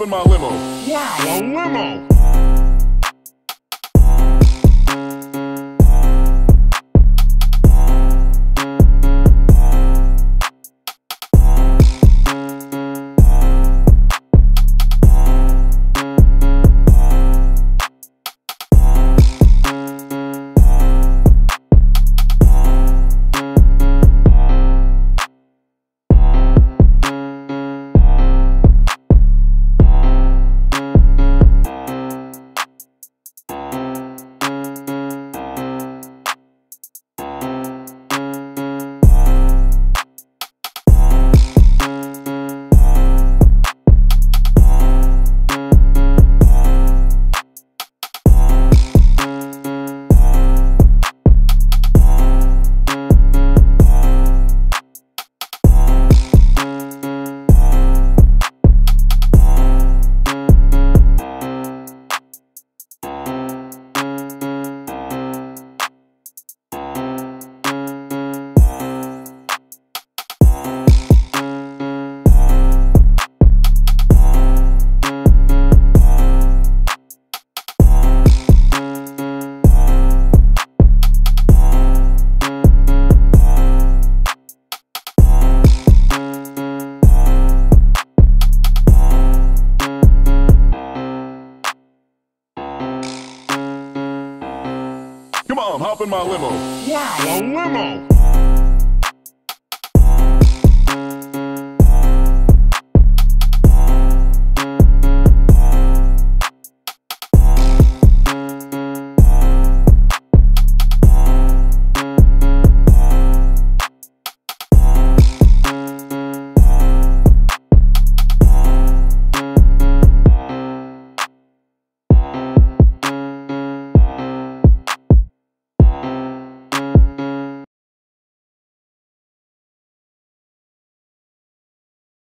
hop in my limo. Wow, a limo! Hop in my limo. Wow, a limo!